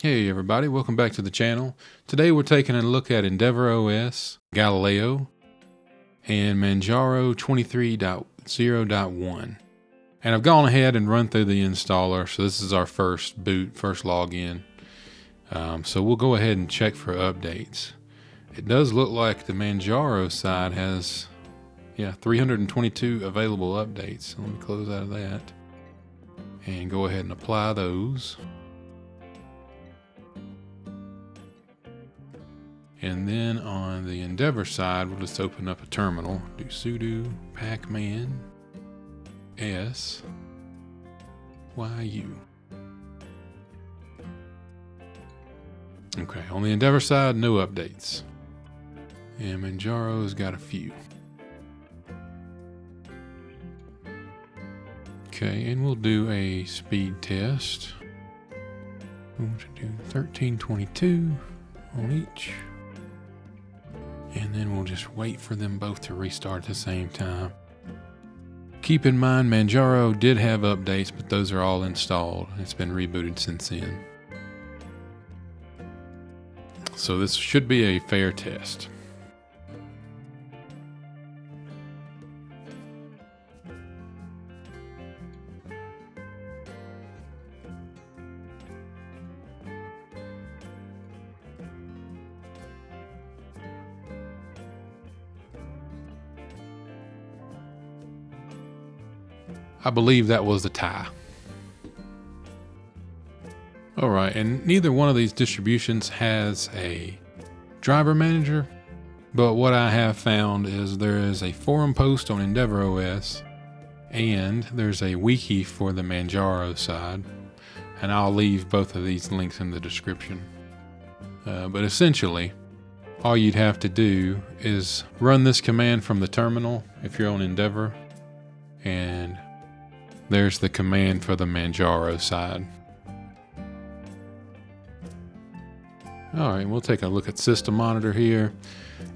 Hey everybody, welcome back to the channel. Today we're taking a look at EndeavourOS, Galileo, and Manjaro 23.0.1. And I've gone ahead and run through the installer, so this is our first boot, first login. So we'll go ahead and check for updates. It does look like the Manjaro side has, 322 available updates. Let me close out of that and go ahead and apply those. And then on the Endeavor side, we'll just open up a terminal. Do sudo pacman s yu. Okay, on the Endeavor side, no updates. And Manjaro's got a few. Okay, and we'll do a speed test. We want to do 1322 on each. And then we'll just wait for them both to restart at the same time. Keep in mind, Manjaro did have updates, but those are all installed. It's been rebooted since then. So this should be a fair test. I believe that was the tie. All right, and neither one of these distributions has a driver manager, but what I have found is there is a forum post on EndeavourOS, and there's a wiki for the Manjaro side, and I'll leave both of these links in the description. But essentially, all you'd have to do is run this command from the terminal if you're on Endeavor, and there's the command for the Manjaro side. All right, we'll take a look at system monitor here.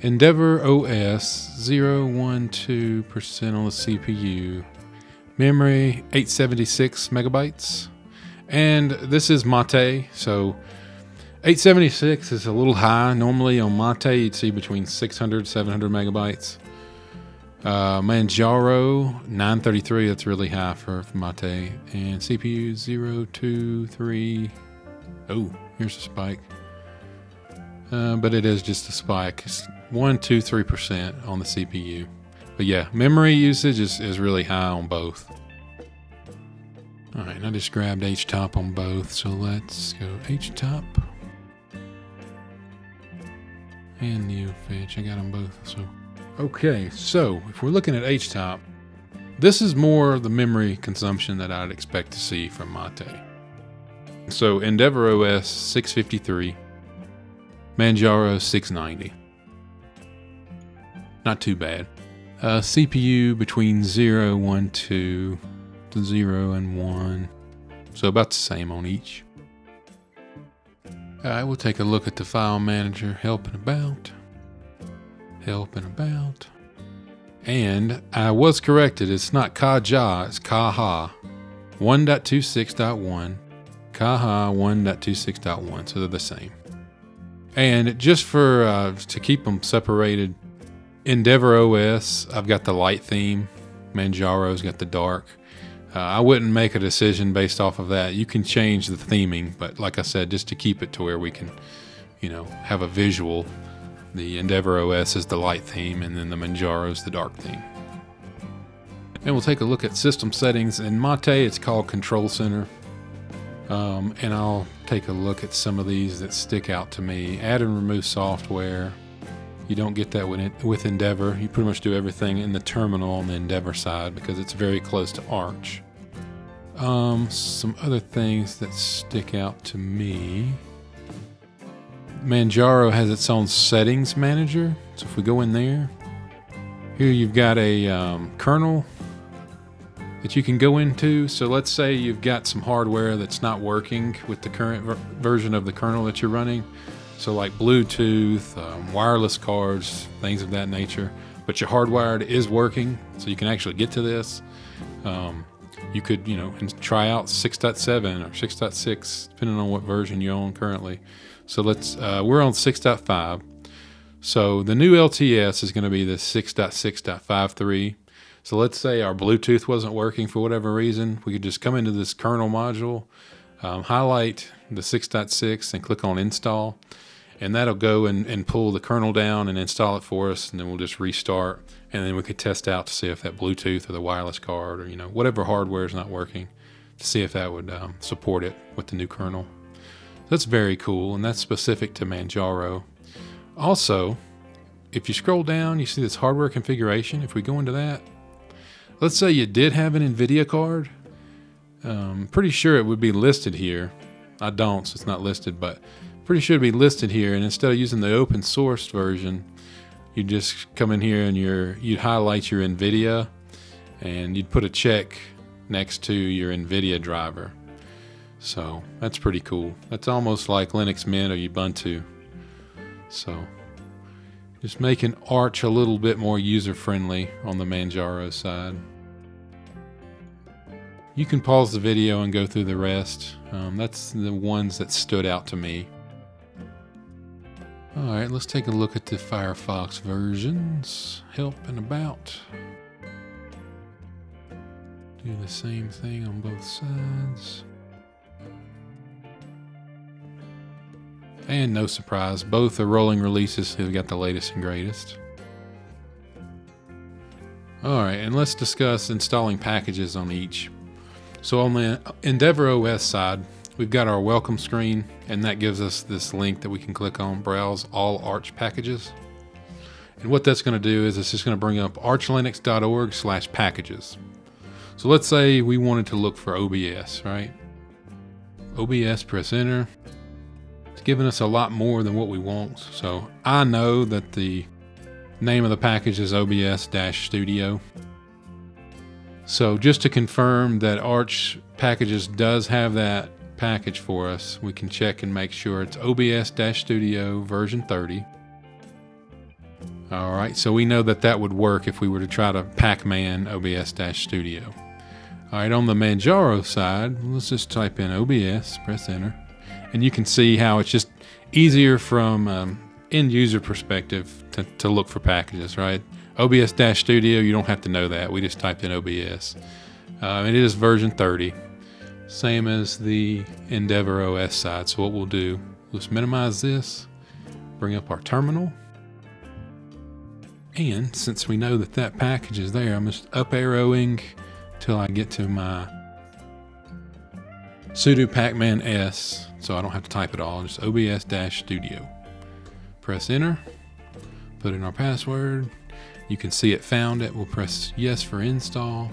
EndeavourOS 012% on the CPU, memory 876 megabytes. And this is MATE, so 876 is a little high. Normally on MATE, you'd see between 600, 700 megabytes. Manjaro 933, that's really high for MATE, and CPU 023. Oh, here's a spike. But it is just a spike. It's 1, 2, 3% on the CPU. But yeah, memory usage is really high on both. All right, and I just grabbed HTOP on both, so let's go HTOP and Neofetch. I got them both, so. Okay, so if we're looking at HTOP, this is more the memory consumption that I'd expect to see from MATE. So EndeavourOS 653, Manjaro 690. Not too bad. CPU between 0, 1, 2, 0, and 1. So about the same on each. All right, we'll take a look at the file manager, help and about. And I was corrected, it's not Caja, it's Caja 1.26.1, Caja 1.26.1, so they're the same. And just for to keep them separated, EndeavourOS, I've got the light theme, Manjaro's got the dark. I wouldn't make a decision based off of that. You can change the theming, but like I said, just to keep it to where we can, have a visual. The EndeavourOS is the light theme, and then the Manjaro is the dark theme. And we'll take a look at system settings. In MATE, it's called Control Center. And I'll take a look at some of these that stick out to me. Add and remove software. You don't get that with Endeavor. You pretty much do everything in the terminal on the Endeavor side because it's very close to Arch. Some other things that stick out to me. Manjaro has its own settings manager. So if we go in there, here you've got a kernel that you can go into. So let's say you've got some hardware that's not working with the current version of the kernel that you're running. So like Bluetooth, wireless cards, things of that nature, but your hardwired is working. So you can actually get to this. you could, you know, and try out 6.7 or 6.6, depending on what version you're on currently. So let's, we're on 6.5. So the new LTS is going to be the 6.6.53. So let's say our Bluetooth wasn't working for whatever reason. We could just come into this kernel module, highlight the 6.6 and click on install. And that'll go and pull the kernel down and install it for us. And then we'll just restart. And then we could test out to see if that Bluetooth or the wireless card or, you know, whatever hardware is not working, to see if that would support it with the new kernel. That's very cool. And that's specific to Manjaro. Also, if you scroll down, you see this hardware configuration. If we go into that, let's say you did have an NVIDIA card. Pretty sure it would be listed here. I don't, so it's not listed, but pretty sure it'd be listed here. And instead of using the open source version, you just come in here and you'd highlight your NVIDIA and you'd put a check next to your NVIDIA driver. So that's pretty cool. That's almost like Linux Mint or Ubuntu. So just making Arch a little bit more user-friendly on the Manjaro side. You can pause the video and go through the rest. That's the ones that stood out to me. All right, let's take a look at the Firefox versions. Help and about. Do the same thing on both sides. And no surprise, both are rolling releases. They've got the latest and greatest. All right, and let's discuss installing packages on each. So on the EndeavourOS side, we've got our welcome screen, and that gives us this link that we can click on, browse all Arch packages. And what that's gonna do is it's just gonna bring up archlinux.org/packages. So let's say we wanted to look for OBS, right? OBS, press enter. Giving us a lot more than what we want. So I know that the name of the package is OBS-Studio. So just to confirm that Arch Packages does have that package for us, we can check and make sure it's OBS-Studio version 30. All right, so we know that that would work if we were to try to Pac-Man OBS-Studio. All right, on the Manjaro side, let's just type in OBS, press enter. And you can see how it's just easier from end user perspective to look for packages, right? OBS-Studio, you don't have to know that. We just typed in OBS. And it is version 30, same as the EndeavourOS side. So what we'll do, let's minimize this, bring up our terminal. And since we know that that package is there, I'm just up arrowing till I get to my sudo pacman s, so I don't have to type it all, just obs-studio. Press enter, put in our password. You can see it found it. We'll press yes for install,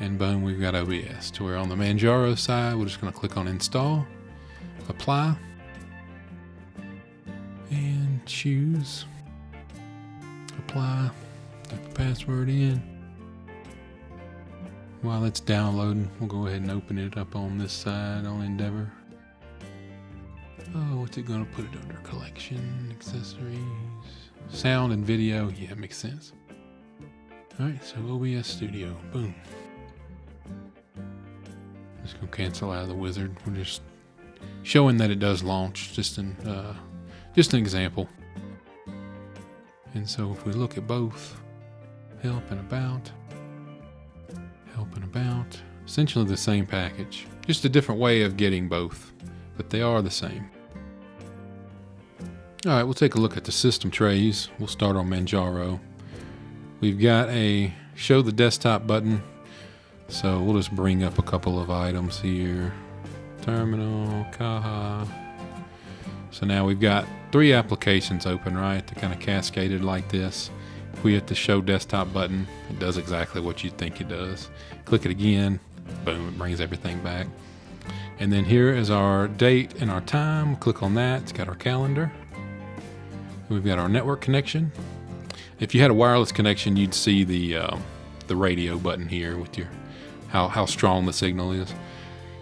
and boom, we've got OBS. So we're on the Manjaro side, we're just gonna click on install, apply, and choose, apply, type the password in. While it's downloading, we'll go ahead and open it up on this side on Endeavour. Oh, what's it gonna put it under? Collection, accessories, sound and video. Yeah, it makes sense. All right, so OBS Studio, boom. Just gonna cancel out of the wizard. We're just showing that it does launch, just an example. And so if we look at both, help and about, essentially the same package, just a different way of getting both, but they are the same. All right, we'll take a look at the system trays. We'll start on Manjaro. We've got a show the desktop button, so we'll just bring up a couple of items here. Terminal, Caja. So now we've got three applications open, right? They're kind of cascaded like this. If we hit the show desktop button, it does exactly what you think it does. Click it again, boom, it brings everything back. And then here is our date and our time. Click on that, it's got our calendar. We've got our network connection. If you had a wireless connection, you'd see the radio button here with your how strong the signal is.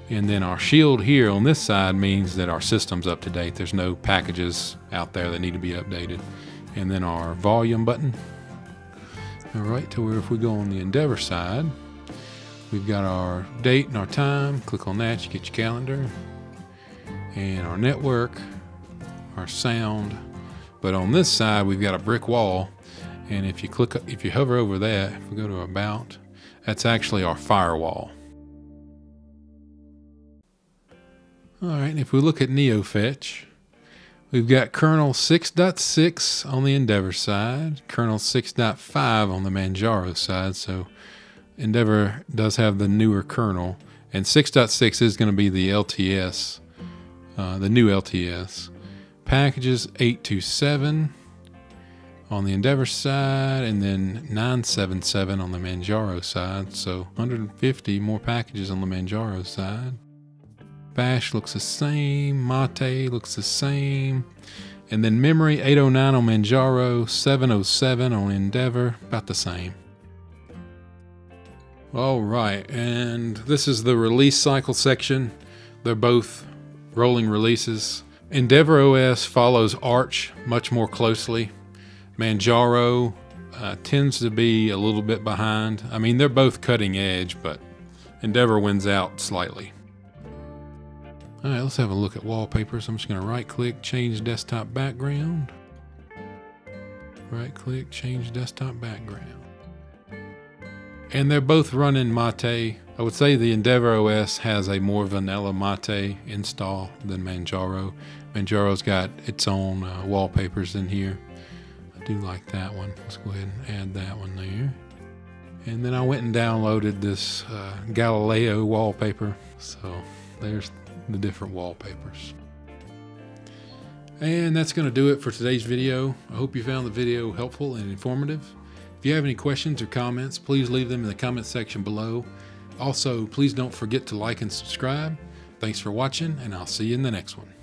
And then our shield here on this side means that our system's up to date. There's no packages out there that need to be updated. And then our volume button. All right, to where if we go on the Endeavour side, We've got our date and our time. Click on that, you get your calendar. And our network, our sound. But on this side, we've got a brick wall. And if you hover over that, if we go to about, that's actually our firewall. All right, and if we look at Neofetch, we've got kernel 6.6 on the Endeavor side, kernel 6.5 on the Manjaro side. So Endeavor does have the newer kernel, and 6.6 is going to be the LTS, the new LTS. Packages 827 on the Endeavor side, and then 977 on the Manjaro side. So 150 more packages on the Manjaro side. Bash looks the same, MATE looks the same, and then memory 809 on Manjaro, 707 on Endeavor, about the same. All right, and this is the release cycle section. They're both rolling releases. EndeavourOS follows Arch much more closely. Manjaro tends to be a little bit behind. I mean, they're both cutting edge, but Endeavor wins out slightly. All right, let's have a look at wallpapers. I'm just going to right-click, change desktop background. Right-click, change desktop background. And they're both running MATE. I would say the EndeavourOS has a more vanilla MATE install than Manjaro. Manjaro's got its own wallpapers in here. I do like that one. Let's go ahead and add that one there. And then I went and downloaded this Galileo wallpaper. So there's the different wallpapers. And that's going to do it for today's video. I hope you found the video helpful and informative. If you have any questions or comments, please leave them in the comment section below. Also, please don't forget to like and subscribe. Thanks for watching, and I'll see you in the next one.